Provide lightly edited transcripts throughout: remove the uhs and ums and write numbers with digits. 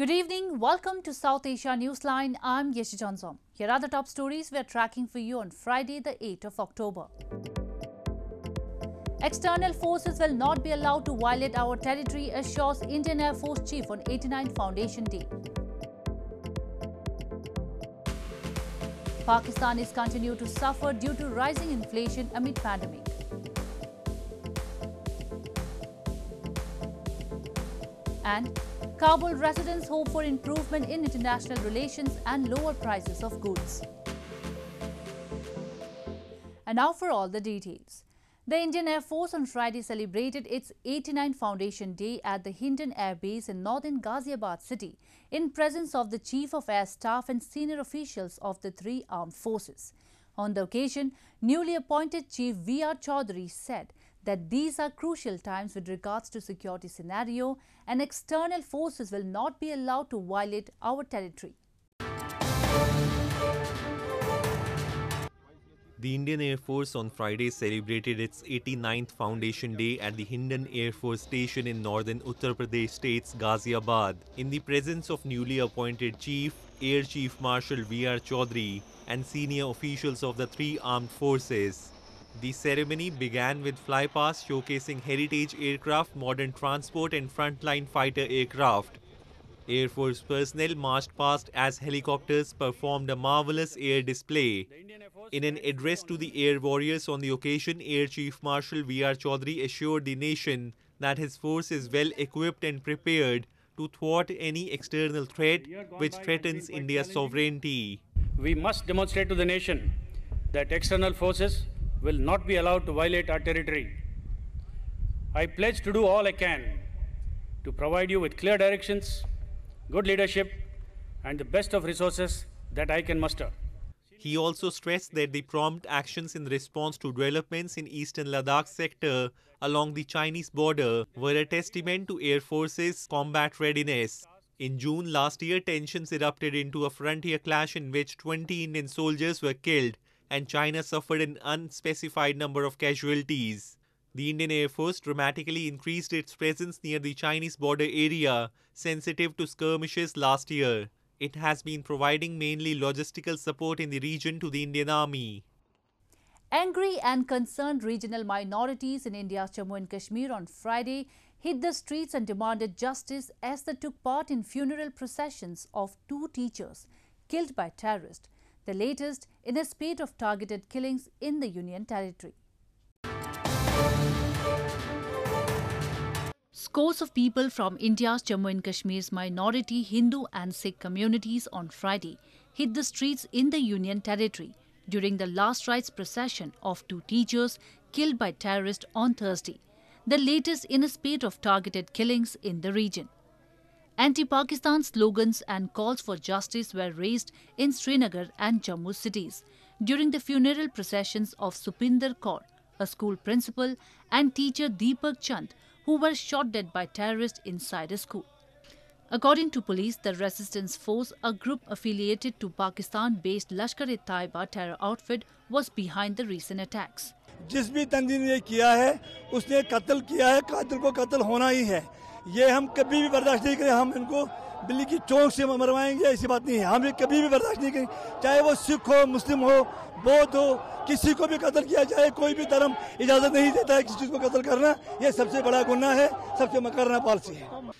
Good evening. Welcome to South Asia Newsline. I'm Yeshi Chansom. Here are the top stories we are tracking for you on Friday, the 8th of October. External forces will not be allowed to violate our territory, assures Indian Air Force Chief on 89 Foundation Day. Pakistanis continue to suffer due to rising inflation amid pandemic. And Kabul residents hope for improvement in international relations and lower prices of goods. And now for all the details. The Indian Air Force on Friday celebrated its 89 Foundation Day at the Hindon Air Base in northern Ghaziabad city in presence of the Chief of Air Staff and senior officials of the three armed forces. On the occasion, newly appointed Chief V.R. Chaudhary said that these are crucial times with regards to security scenario and external forces will not be allowed to violate our territory. The Indian Air Force on Friday celebrated its 89th Foundation Day at the Hindon Air Force Station in northern Uttar Pradesh state's Ghaziabad in the presence of newly appointed Chief Air Chief Marshal V.R. Chaudhary and senior officials of the three armed forces. The ceremony began with flypast showcasing heritage aircraft, modern transport and frontline fighter aircraft. Air Force personnel marched past as helicopters performed a marvelous air display. In an address to the air warriors on the occasion, Air Chief Marshal V.R. Chaudhary assured the nation that his force is well equipped and prepared to thwart any external threat which threatens India's sovereignty. We must demonstrate to the nation that external forces will not be allowed to violate our territory. I pledge to do all I can to provide you with clear directions, good leadership, and the best of resources that I can muster. He also stressed that the prompt actions in response to developments in eastern Ladakh sector along the Chinese border were a testament to Air Force's combat readiness. In June last year, tensions erupted into a frontier clash in which 20 Indian soldiers were killed and China suffered an unspecified number of casualties. The Indian Air Force dramatically increased its presence near the Chinese border area, sensitive to skirmishes last year. It has been providing mainly logistical support in the region to the Indian Army. Angry and concerned regional minorities in India's Jammu and Kashmir on Friday hit the streets and demanded justice as they took part in funeral processions of two teachers killed by terrorists, the latest in a spate of targeted killings in the Union Territory. Scores of people from India's Jammu and Kashmir's minority Hindu and Sikh communities on Friday hit the streets in the Union Territory during the last rites procession of two teachers killed by terrorists on Thursday, the latest in a spate of targeted killings in the region. Anti-Pakistan slogans and calls for justice were raised in Srinagar and Jammu cities during the funeral processions of Supinder Kaur, a school principal, and teacher Deepak Chand, who were shot dead by terrorists inside a school. According to police, the resistance force, a group affiliated to Pakistan-based Lashkar-e-Taiba terror outfit, was behind the recent attacks. जिस भी तंजीम ने किया है, उसने कत्ल किया है, कातिल को कत्ल होना ही है। ये हम कभी भी बर्दाश्त नहीं करें, हम इनको बिल्ली की चोंच से मरवाएंगे, ऐसी बात नहीं है। हम ये कभी भी बर्दाश्त नहीं करें, चाहे वो सिख हो, मुस्लिम हो, बौद्ध हो, किसी को भी कत्ल किया जाए, कोई भी धर्म इजाजत नहीं देता है किसी चीज को कत्ल करना। ये सबसे बड़ा गुनाह है, सबसे मकरना पॉलिसी है।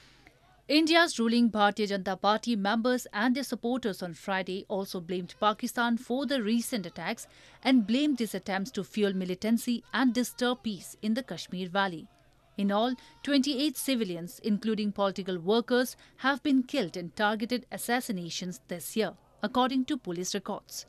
India's ruling Bhartiya Janta Party members and their supporters on Friday also blamed Pakistan for the recent attacks and blamed these attempts to fuel militancy and disturb peace in the Kashmir Valley. In all, 28 civilians, including political workers, have been killed in targeted assassinations this year, according to police records.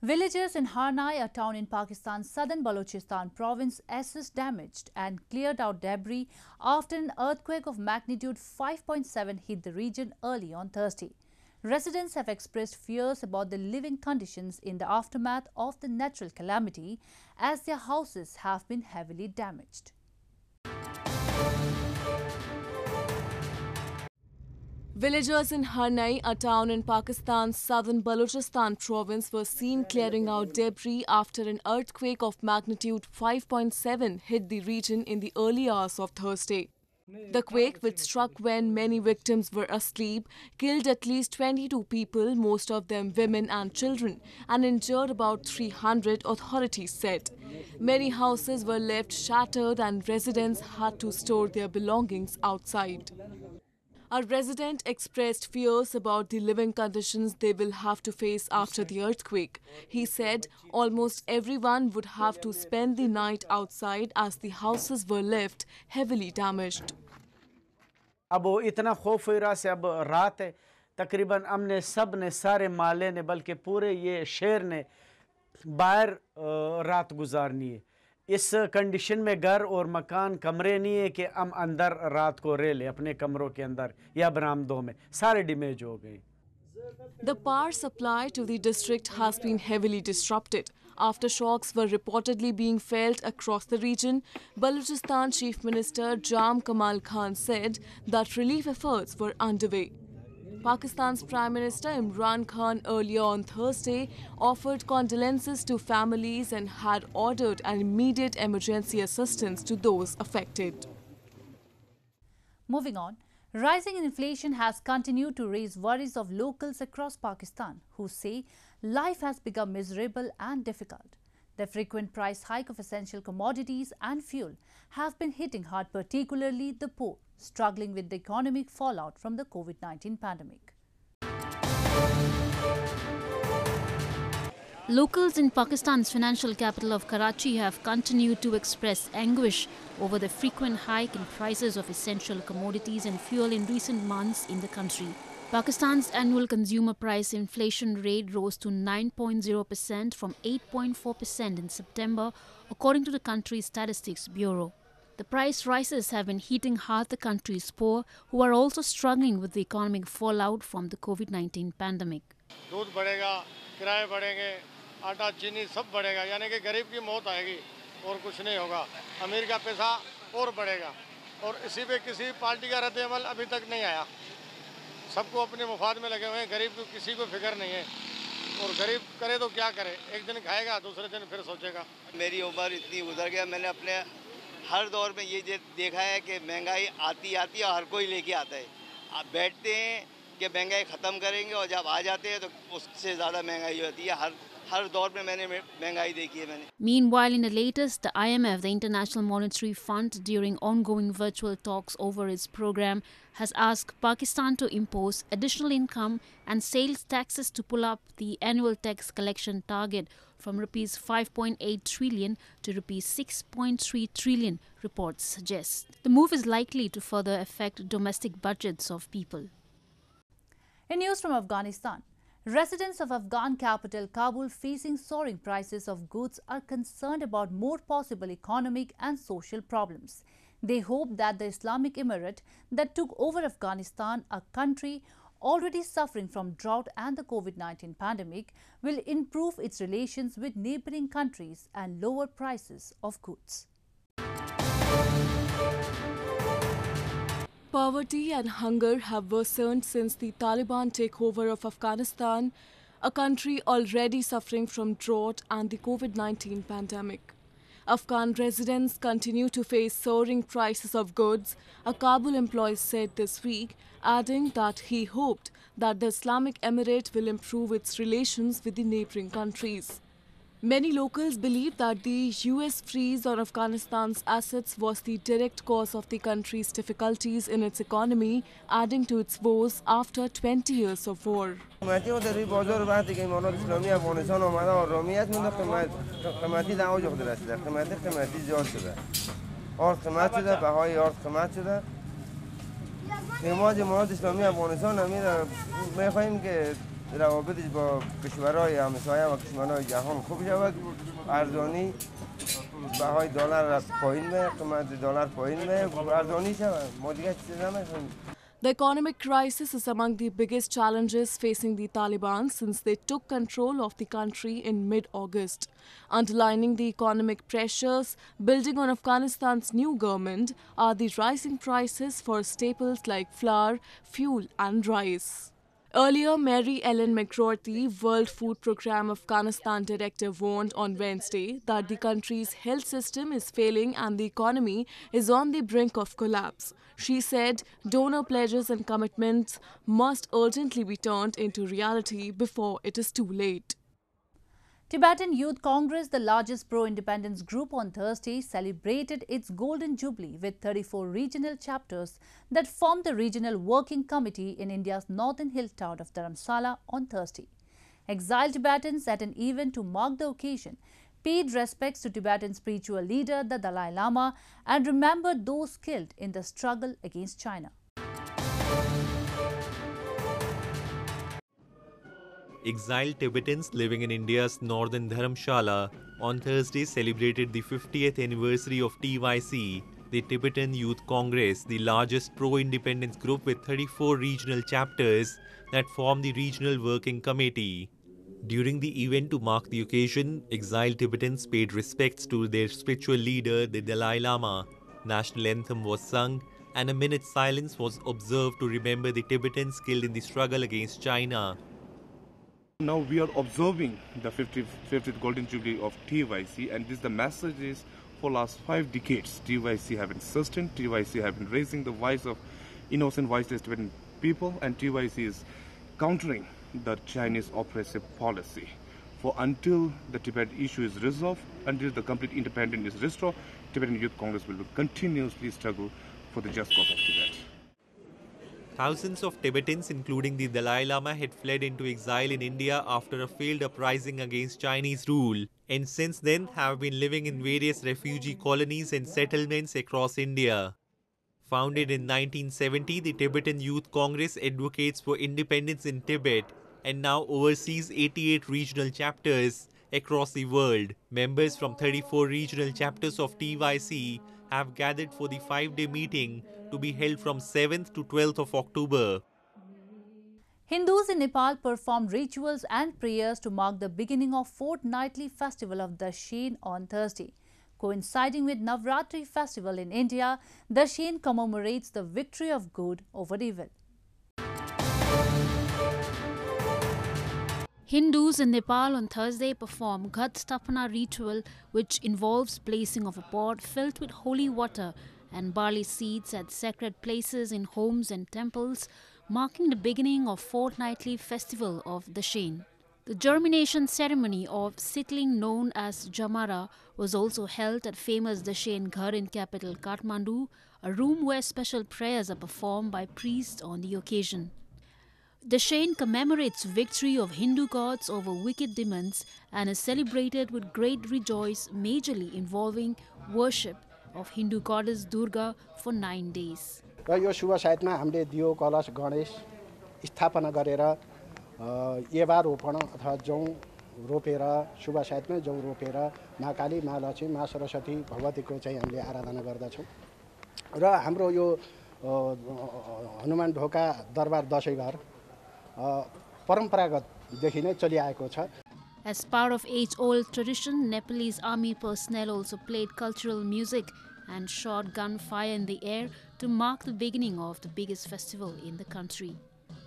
Villagers in Harnai, a town in Pakistan's southern Balochistan province, assessed damaged and cleared out debris after an earthquake of magnitude 5.7 hit the region early on Thursday. Residents have expressed fears about the living conditions in the aftermath of the natural calamity as their houses have been heavily damaged. Villagers in Harnai, a town in Pakistan's southern Balochistan province, were seen clearing out debris after an earthquake of magnitude 5.7 hit the region in the early hours of Thursday. The quake, which struck when many victims were asleep, killed at least 22 people, most of them women and children, and injured about 300, authorities said. Many houses were left shattered and residents had to store their belongings outside. A resident expressed fears about the living conditions they will have to face after the earthquake. He said almost everyone would have to spend the night outside as the houses were left heavily damaged. अब इतना खौफ हो रहा से अब रात है तकरीबन हमने सब ने सारे माले ने बल्कि पूरे ये शहर ने बाहर रात गुजारनी है इस कंडीशन में घर और मकान कमरे नहीं है कि हम अंदर रात को रह ले अपने कमरों के अंदर या बरामदों में सारे डैमेज हो गए. The power supply to the district has been heavily disrupted. Aftershocks were reportedly being felt across the region. Balochistan Chief Minister Jam Kamal Khan said that relief efforts were underway. Pakistan's Prime Minister Imran Khan earlier on Thursday offered condolences to families and had ordered an immediate emergency assistance to those affected. Moving on. Rising inflation has continued to raise worries of locals across Pakistan who say life has become miserable and difficult. The frequent price hike of essential commodities and fuel have been hitting hard, particularly the poor, struggling with the economic fallout from the COVID-19 pandemic. Locals in Pakistan's financial capital of Karachi have continued to express anguish over the frequent hike in prices of essential commodities and fuel in recent months in the country. Pakistan's annual consumer price inflation rate rose to 9.0% from 8.4% in September, according to the country's Statistics Bureau. The price rises have been hitting hard the country's poor, who are also struggling with the economic fallout from the COVID-19 pandemic. मेरी उम्र इतनी गुजर गया मैंने अपने हर दौर में ये देखा है कि महंगाई आती और हर कोई लेके आता है आप बैठते हैं कि महंगाई ख़त्म करेंगे और जब आ जाते हैं तो उससे ज़्यादा महंगाई होती है हर दौर में मैंने महंगाई देखी है मैंने. Meanwhile, in the latest, the IMF, the International Monetary Fund, during ongoing virtual talks over its program, has asked Pakistan to impose additional income and sales taxes to pull up the annual tax collection target from rupees 5.8 trillion to rupees 6.3 trillion, reports suggest. The move is likely to further affect domestic budgets of people. In news from Afghanistan, residents of Afghan capital Kabul facing soaring prices of goods are concerned about more possible economic and social problems. They hope that the Islamic Emirate that took over Afghanistan, a country already suffering from drought and the COVID-19 pandemic, will improve its relations with neighboring countries and lower prices of goods. Poverty and hunger have worsened since the Taliban takeover of Afghanistan, a country already suffering from drought and the COVID-19 pandemic. Afghan residents continue to face soaring prices of goods, a Kabul employee said this week, adding that he hoped that the Islamic Emirate will improve its relations with the neighboring countries. Many locals believe that the US freeze on Afghanistan's assets was the direct cause of the country's difficulties in its economy, adding to its woes after 20 years of war. روابطش با کشورهای همسایه و کشورهای جهان خوب شود ارزانی بهای دلار پایین میاد قیمت دلار پایین میاد ارزانی شود ما دیگه چیزی نمیخوایم. The economic crisis is among the biggest challenges facing the Taliban since they took control of the country in mid-August. Underlining the economic pressures building on Afghanistan's new government are the rising prices for staples like flour, fuel and rice. Earlier, Mary Ellen McCrory, World Food Programme Afghanistan director, warned on Wednesday that the country's health system is failing and the economy is on the brink of collapse. She said donor pledges and commitments must urgently be turned into reality before it is too late. Tibetan Youth Congress, the largest pro-independence group on Thursday, celebrated its Golden Jubilee with 34 regional chapters that formed the Regional Working Committee in India's northern hill town of Dharamshala on Thursday. Exiled Tibetans at an event to mark the occasion paid respects to Tibetan spiritual leader, the Dalai Lama, and remembered those killed in the struggle against China. Exiled Tibetans living in India's northern Dharamshala on Thursday celebrated the 50th anniversary of TYC, the Tibetan Youth Congress, the largest pro-independence group with 34 regional chapters that form the Regional Working Committee. During the event to mark the occasion, exiled Tibetans paid respects to their spiritual leader, the Dalai Lama. National anthem was sung and a minute's silence was observed to remember the Tibetans killed in the struggle against China. Now we are observing the 50th Golden Jubilee of TYC, and this the message is for last 5 decades. TYC have been sustained, TYC have been raising the voice of innocent, voiceless Tibetan people, and TYC is countering the Chinese oppressive policy. For until the Tibet issue is resolved, until the complete independence is restored, Tibetan Youth Congress will continuously struggle for the just cause of Tibet. Thousands of Tibetans, including the Dalai Lama, had fled into exile in India after a failed uprising against Chinese rule, and since then have been living in various refugee colonies and settlements across India. Founded in 1970, the Tibetan Youth Congress advocates for independence in Tibet and now oversees 88 regional chapters across the world. Members from 34 regional chapters of TYC have gathered for the 5-day meeting to be held from 7th to 12th of October. Hindus in Nepal performed rituals and prayers to mark the beginning of fortnightly festival of Dashain on Thursday. Coinciding with Navratri festival in India, Dashain commemorates the victory of good over evil. Hindus in Nepal on Thursday perform Ghat Stapana ritual, which involves placing of a pot filled with holy water and barley seeds at sacred places in homes and temples, marking the beginning of fortnightly festival of Dashain. The germination ceremony of seedling known as Jamara was also held at famous Dashain Ghar in capital Kathmandu, a room where special prayers are performed by priests on the occasion. Dashain commemorates victory of Hindu gods over wicked demons and is celebrated with great rejoice, majorly involving worship of Hindu goddess Durga for 9 days. As part of age-old tradition, Nepalese army personnel also played cultural music and shot gunfire in the air to mark the beginning of the biggest festival in the country.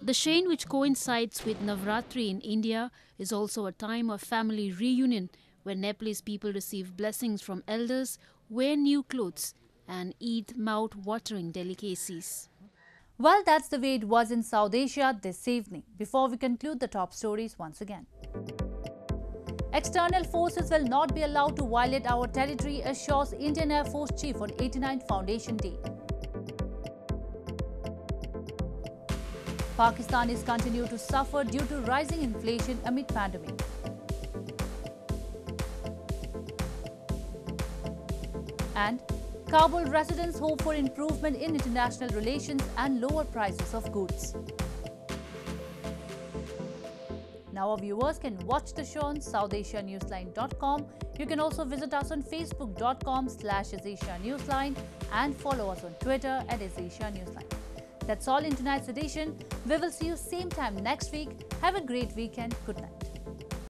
Dashain, which coincides with Navratri in India, is also a time of family reunion where Nepalese people receive blessings from elders, wear new clothes and eat mouth-watering delicacies. Well, that's the way it was in South Asia this evening. Before we conclude the top stories once again. External forces will not be allowed to violate our territory, assures Indian Air Force Chief on 89th Foundation Day. Pakistanis continue to suffer due to rising inflation amid pandemic. And Kabul residents hope for improvement in international relations and lower prices of goods. Now our viewers can watch the show on SouthAsiaNewsline.com. You can also visit us on Facebook.com/AsAsiaNewsline and follow us on Twitter @AsAsiaNewsline. That's all in tonight's edition. We will see you same time next week. Have a great weekend. Good night.